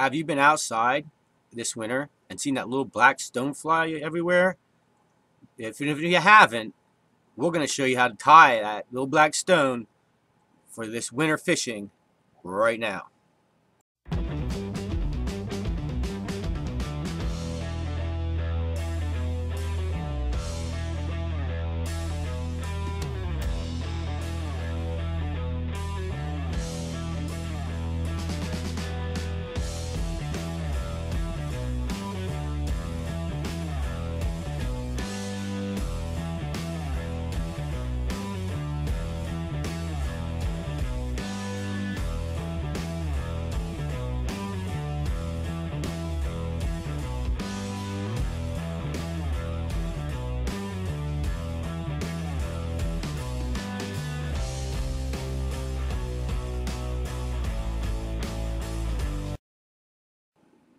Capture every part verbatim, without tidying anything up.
Have you been outside this winter and seen that little black stonefly everywhere? If, if you haven't, we're going to show you how to tie that little black stone for this winter fishing right now.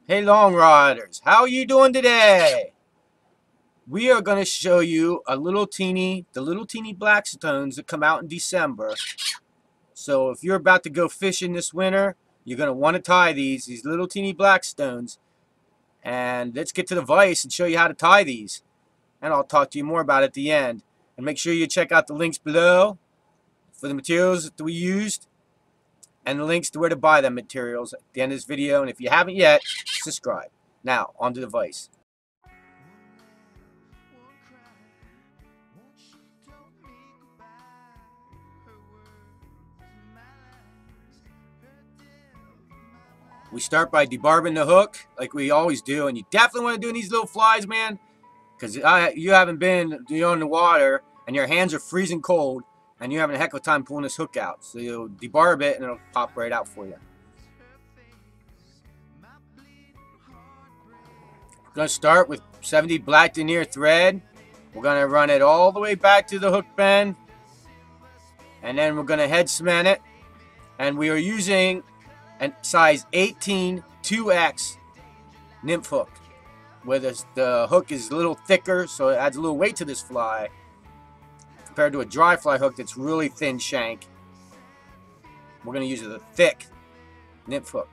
Hey long riders, how are you doing today? We are going to show you a little teeny, the little teeny black stones that come out in December. So if you're about to go fishing this winter, you're going to want to tie these, these little teeny black stones. And let's get to the vise and show you how to tie these. And I'll talk to you more about it at the end. And make sure you check out the links below for the materials that we used, and the links to where to buy them materials at the end of this video. And if you haven't yet, subscribe. Now, on to the vise. We start by debarbing the hook, like we always do. And you definitely want to do these little flies, man, because you haven't been on the water, and your hands are freezing cold, and you're having a heck of a time pulling this hook out. So you'll debarb it and it'll pop right out for you. We're gonna start with seventy black denier thread. We're gonna run it all the way back to the hook bend. And then we're gonna head cement it. And we are using a size eighteen two X nymph hook, where this, the hook is a little thicker, so it adds a little weight to this fly, compared to a dry fly hook that's really thin shank. We're going to use a thick nymph hook.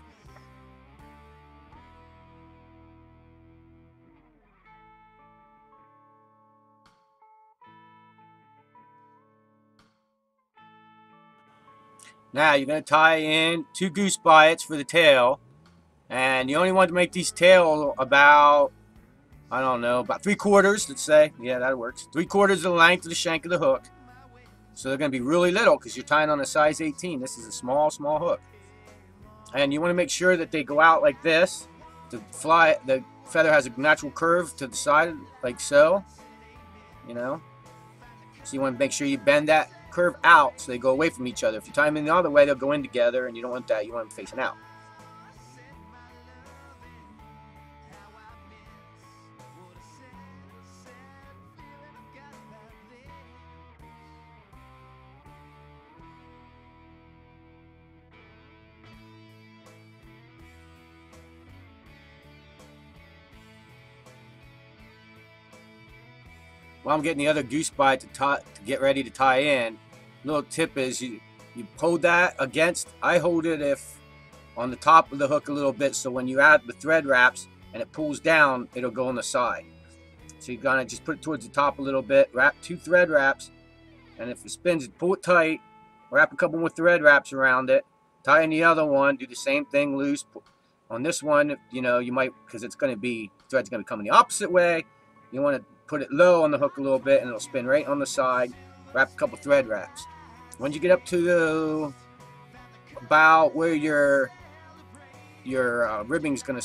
Now you're going to tie in two goose biots for the tail, and you only want to make these tail about, I don't know, about three quarters, let's say. Yeah, that works. Three quarters of the length of the shank of the hook. So they're going to be really little because you're tying on a size eighteen. This is a small, small hook. And you want to make sure that they go out like this. The fly, the feather has a natural curve to the side, like so. You know? So you want to make sure you bend that curve out so they go away from each other. If you tie them in the other way, they'll go in together, and you don't want that. You want them facing out. While I'm getting the other goose bite to, tie, to get ready to tie in, little tip is you, you hold that against, I hold it if on the top of the hook a little bit, so when you add the thread wraps and it pulls down, it'll go on the side. So you're gonna just put it towards the top a little bit, wrap two thread wraps, and if it spins, pull it tight, wrap a couple more thread wraps around it, tie in the other one, do the same thing loose. On this one, you know, you might, because it's gonna be, thread's gonna be coming the opposite way, you wanna put it low on the hook a little bit and it'll spin right on the side. Wrap a couple thread wraps. Once you get up to the, about where your your uh, ribbing's gonna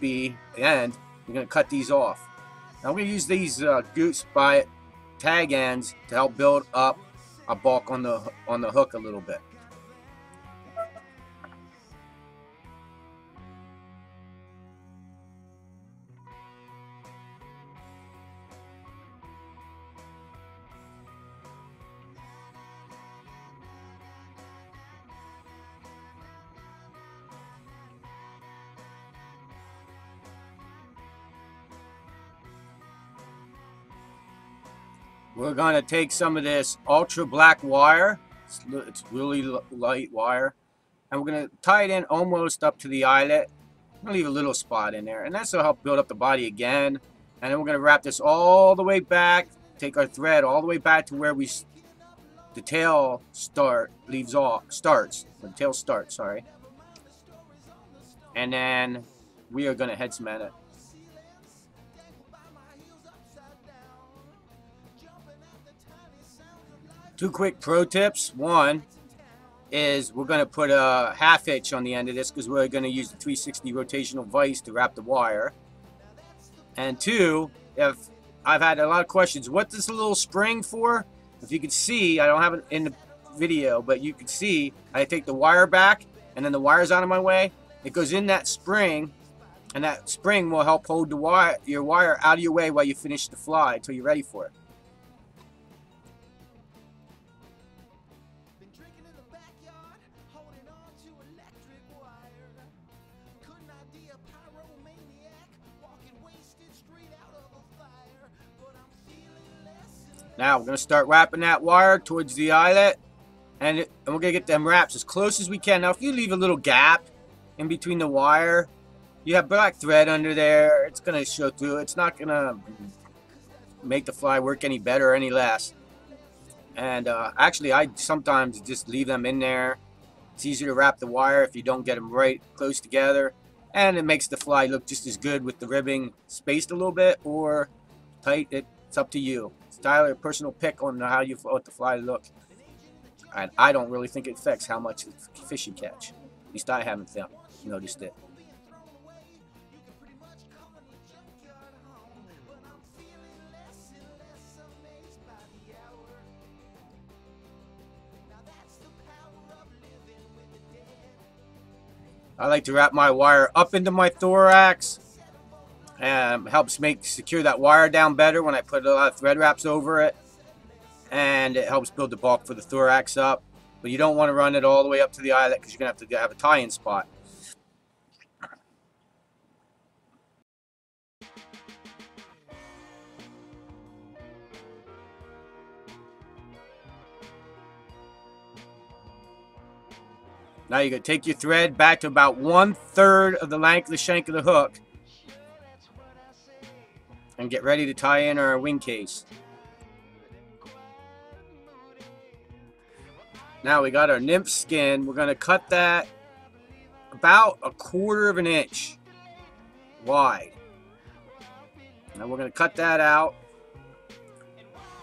be, and you're gonna cut these off. Now I'm gonna use these uh, goose bite tag ends to help build up a bulk on the on the hook a little bit. We're going to take some of this ultra black wire, it's, it's really light wire, and we're going to tie it in almost up to the eyelet, I'm gonna leave a little spot in there, and that's to help build up the body again. And then we're gonna wrap this all the way back, take our thread all the way back to where we the tail start leaves off starts the tail starts sorry, and then we are gonna head cement it. Two quick pro tips. One is we're going to put a half hitch on the end of this because we're going to use the three sixty rotational vise to wrap the wire. And two, if I've had a lot of questions, what's this little spring for? If you can see, I don't have it in the video, but you can see I take the wire back and then the wire's out of my way. It goes in that spring, and that spring will help hold the wire, your wire out of your way while you finish the fly until you're ready for it. Now we're going to start wrapping that wire towards the eyelet, and, it, and we're going to get them wraps as close as we can. Now if you leave a little gap in between the wire, you have black thread under there, it's going to show through. It's not going to make the fly work any better or any less. And uh, actually I sometimes just leave them in there. It's easier to wrap the wire if you don't get them right close together, and it makes the fly look just as good with the ribbing spaced a little bit or tight. It, it's up to you. Tyler, personal pick on how you want the fly to look. And I don't really think it affects how much fish you catch. At least I haven't noticed it. I like to wrap my wire up into my thorax. Um, helps make secure that wire down better when I put a lot of thread wraps over it, and it helps build the bulk for the thorax up. But you don't want to run it all the way up to the eyelet because you're gonna have to have a tie-in spot. Now you're gonna take your thread back to about one third of the length of the shank of the hook, and get ready to tie in our wing case. Now we got our nymph skin. We're going to cut that about a quarter of an inch wide. Now we're going to cut that out.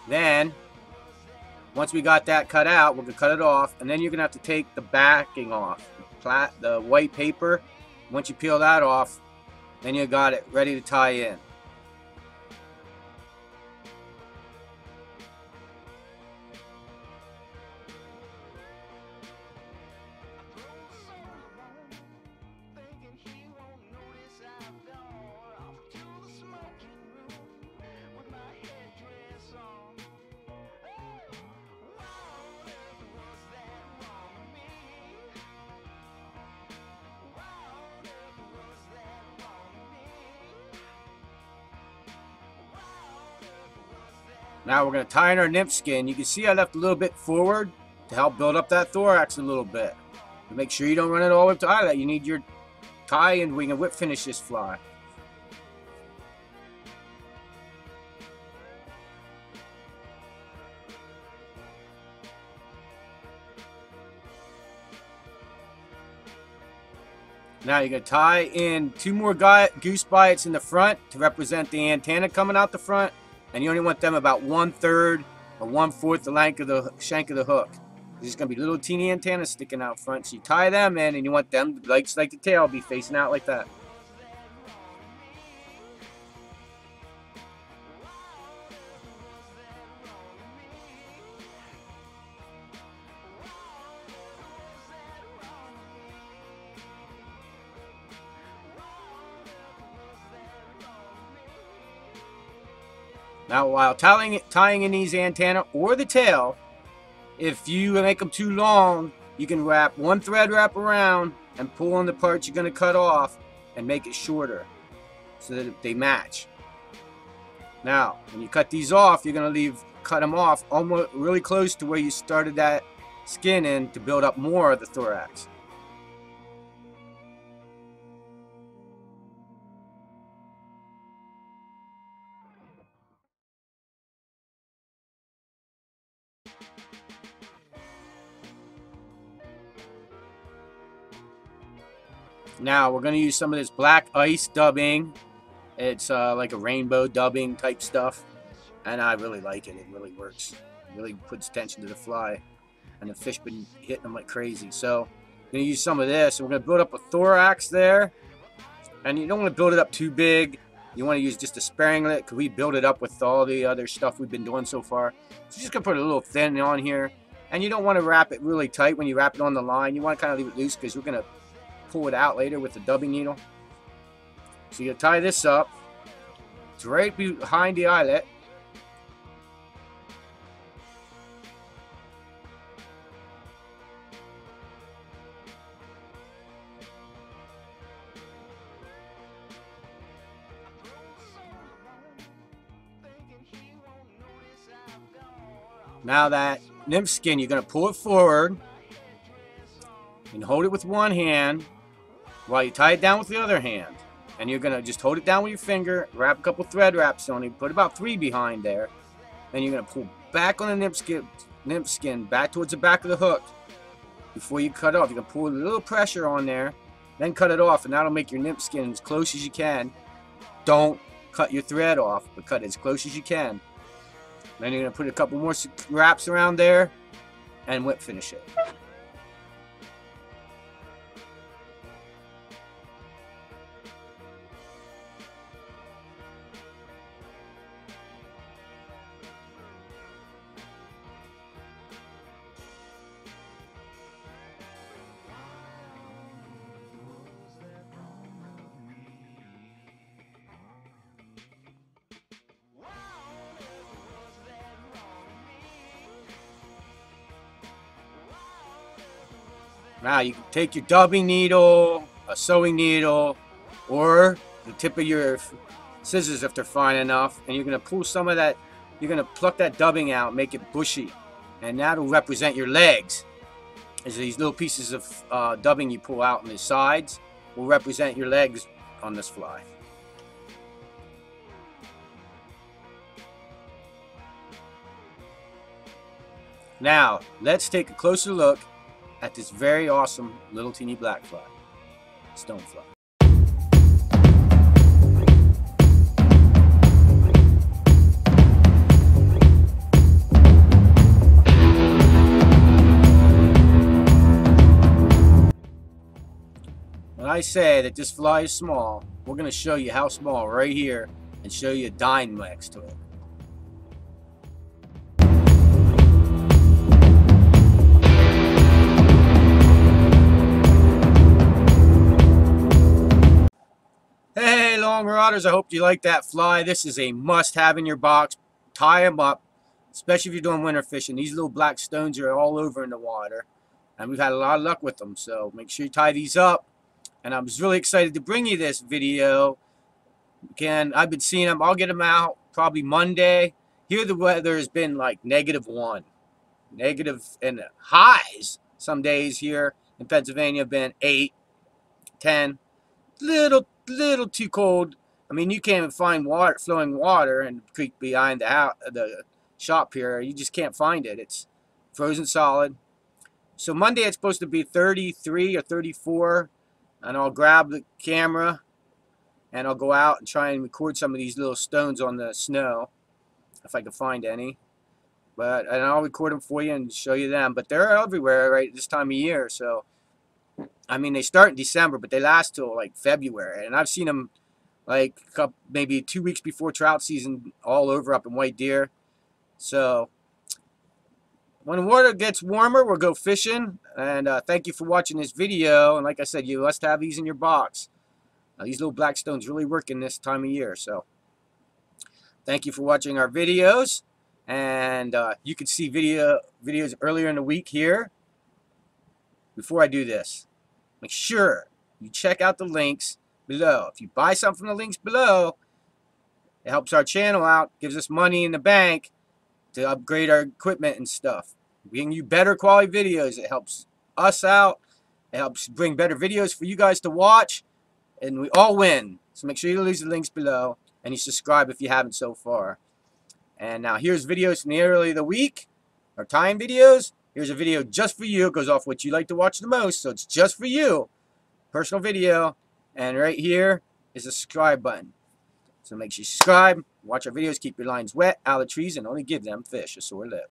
Then once we got that cut out, we're going to cut it off, and then you're going to have to take the backing off, the, the white paper. Once you peel that off, then you got it ready to tie in. Now we're going to tie in our nymph skin. You can see I left a little bit forward to help build up that thorax a little bit. And make sure you don't run it all the way up to eyelet. You need your tie and wing and whip finish this fly. Now you're going to tie in two more goose biots in the front to represent the antenna coming out the front. And you only want them about one-third or one-fourth the length of the shank of the hook. There's going to be little teeny antennas sticking out front. So you tie them in, and you want them, like, like the tail, be facing out like that. Now, while tying, tying in these antenna or the tail, if you make them too long, you can wrap one thread wrap around and pull on the parts you're going to cut off and make it shorter so that they match. Now, when you cut these off, you're going to leave cut them off almost really close to where you started that skin in to build up more of the thorax. Now we're going to use some of this black ice dubbing. It's uh, like a rainbow dubbing type stuff. And I really like it. It really works. It really puts attention to the fly. And the fish been hitting them like crazy. So I'm going to use some of this. And we're going to build up a thorax there. And you don't want to build it up too big. You want to use just a sparingly because we build it up with all the other stuff we've been doing so far. So just going to put a little thin on here. And you don't want to wrap it really tight when you wrap it on the line. You want to kind of leave it loose because we're going to pull it out later with the dubbing needle. So you tie this up. It's right behind the eyelet. Now that nymph skin, you're going to pull it forward and hold it with one hand while you tie it down with the other hand. And you're going to just hold it down with your finger, wrap a couple thread wraps on it, put about three behind there. Then you're going to pull back on the nymph skin, nymph skin back towards the back of the hook before you cut off. You're going to pull a little pressure on there, then cut it off, and that'll make your nymph skin as close as you can. Don't cut your thread off, but cut it as close as you can. Then you're going to put a couple more wraps around there and whip finish it. Now you can take your dubbing needle, a sewing needle, or the tip of your scissors if they're fine enough, and you're going to pull some of that, you're going to pluck that dubbing out, make it bushy, and that'll represent your legs. As these little pieces of uh, dubbing you pull out on the sides will represent your legs on this fly. Now let's take a closer look at this very awesome little teeny black fly, stone fly. When I say that this fly is small, we're going to show you how small right here and show you a dime next to it. Marauders, I hope you like that fly. This is a must-have in your box. Tie them up, especially if you're doing winter fishing. These little black stones are all over in the water, and we've had a lot of luck with them, so make sure you tie these up. And I was really excited to bring you this video. Again, I've been seeing them. I'll get them out probably Monday. Here the weather has been like negative one, negative, and highs some days here in Pennsylvania have been eight, ten, little little too cold. I mean, you can't even find water, flowing water in the creek behind the house, the shop here. You just can't find it. It's frozen solid. So Monday it's supposed to be thirty-three or thirty-four, and I'll grab the camera and I'll go out and try and record some of these little stones on the snow if I can find any. But and I'll record them for you and show you them. But they're everywhere right this time of year. So I mean, they start in December, but they last till like February, and I've seen them like a couple, maybe two weeks before trout season all over up in White Deer. So when the water gets warmer, we'll go fishing, and uh, thank you for watching this video, and like I said, you must have these in your box. Now, these little black stones really work in this time of year, so thank you for watching our videos, and uh, you can see video videos earlier in the week here. Before I do this, make sure you check out the links below. If you buy something from the links below, it helps our channel out, gives us money in the bank to upgrade our equipment and stuff. We can do better quality videos. It helps us out. It helps bring better videos for you guys to watch, and we all win. So make sure you leave the links below, and you subscribe if you haven't so far. And now here's videos from the early of the week, our time videos. Here's a video just for you. It goes off what you like to watch the most, so it's just for you. personal video, and right here is the subscribe button. So make sure you subscribe, watch our videos, keep your lines wet, out of the trees, and only give them fish a sore lip.